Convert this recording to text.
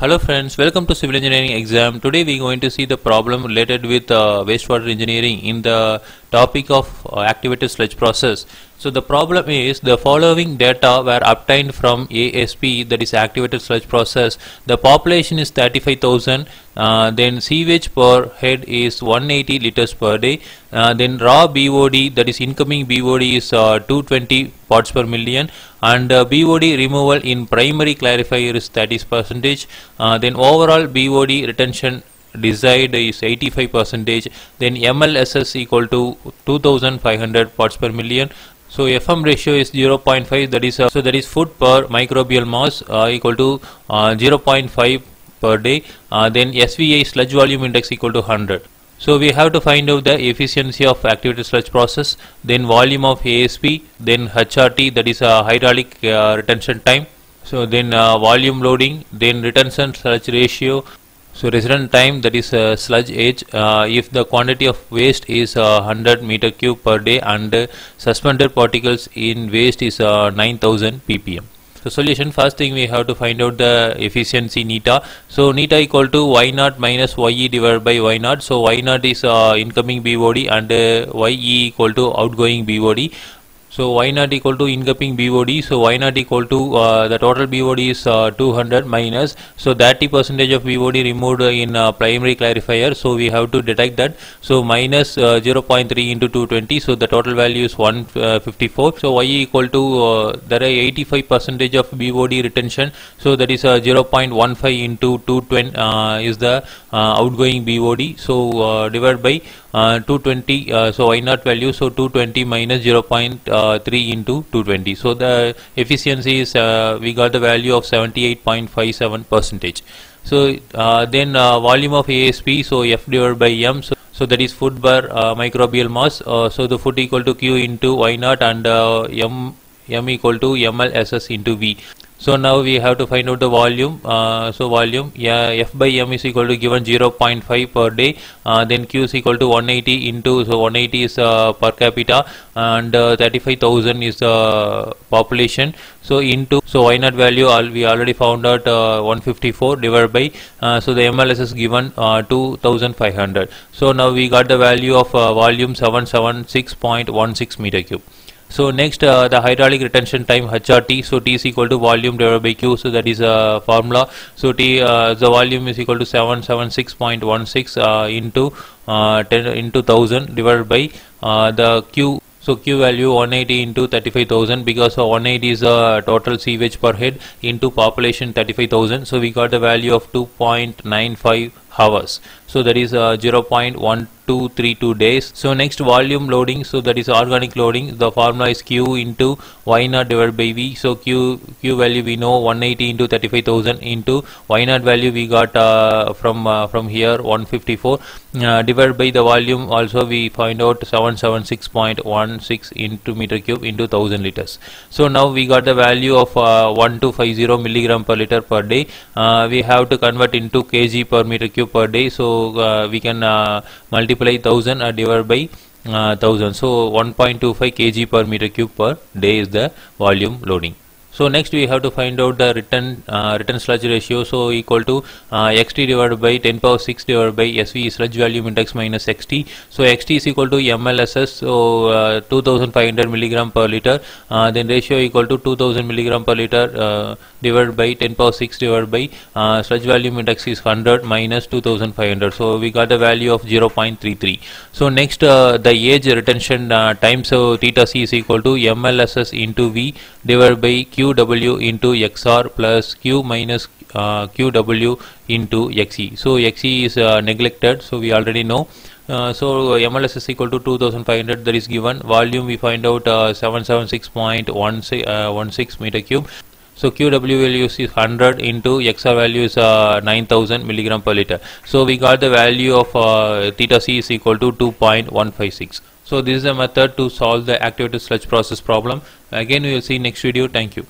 Hello friends, welcome to Civil Engineering exam. Today we are going to see the problem related with wastewater engineering in the topic of activated sludge process. So the problem is the following data were obtained from ASP, that is activated sludge process. The population is 35,000, then sewage per head is 180 liters per day, then raw BOD, that is incoming BOD, is 220 parts per million, and BOD removal in primary clarifier is 30%, then overall BOD retention desired is 85%, then MLSS equal to 2500 parts per million. So FM ratio is 0.5, that is food per microbial mass equal to 0.5 per day, then SVI sludge volume index equal to 100. So we have to find out the efficiency of activated sludge process, then volume of ASP, then HRT, that is hydraulic retention time, so then volume loading, then retention sludge ratio, so resident time, that is sludge age, if the quantity of waste is 100 meter cube per day and suspended particles in waste is 9000 ppm. So solution, first thing we have to find out the efficiency NETA. So NETA equal to Y0 minus YE divided by Y0. So Y0 is incoming BOD and YE equal to outgoing BOD. So Y0 equal to incoming BOD. So Y0 equal to the total BOD is 200 minus. So 30% of BOD removed in primary clarifier. So we have to detect that. So minus 0.3 into 220. So the total value is 154. So Y equal to there are 85% of BOD retention. So that is 0.15 into 220 is the outgoing BOD. So divided by 220. So Y0 value. So 220 minus 0.3 into 220. So the efficiency is we got the value of 78.57%. So then volume of ASP, so F divided by M, so that is food per microbial mass, so the food equal to Q into Y0 and M equal to MLSS into V. So now we have to find out the volume, so volume, yeah, F by M is equal to given 0.5 per day, then Q is equal to 180 into, so 180 is per capita and 35,000 is the population, so into, so Y0 value we already found out 154 divided by, so the MLS is given 2500. So now we got the value of volume 776.16 meter cube. So next the hydraulic retention time HRT, so T is equal to volume divided by Q, so that is a formula, so T the volume is equal to 776.16 into 10 into 1000 divided by the Q. So Q value 180 into 35,000, because 180 is the total sewage per head into population 35,000. So we got the value of 2.95 hours. So that is 0.1232 days. So next volume loading. So that is organic loading. The formula is Q into Y0 divided by V. So Q value we know 180 into 35,000 into Y0 value we got from here 154 divided by the volume. Also we find out 776.16 into meter cube into 1000 liters. So now we got the value of 1250 milligram per liter per day. We have to convert into kg per meter cube per day. So we can multiply 1000 divided by 1000. So 1.25 kg per meter cube per day is the volume loading. So next we have to find out the return sludge ratio, so equal to Xt divided by 10⁶ divided by SVI sludge volume index minus Xt. So Xt is equal to MLSS, so 2500 milligram per liter, then ratio equal to 2000 milligram per liter divided by 10⁶ divided by sludge volume index is 100 minus 2500. So we got the value of 0.33. So next the age retention time, so theta C is equal to MLSS into V divided by Qw into Xr plus Q minus Qw into Xe. So Xe is neglected, so we already know. So MLS is equal to 2500, that is given. Volume we find out 776.16 meter cube. So Qw value is 100 into Xr value is 9000 milligram per liter. So we got the value of theta C is equal to 2.156. So this is a method to solve the activated sludge process problem. Again we will see next video. Thank you.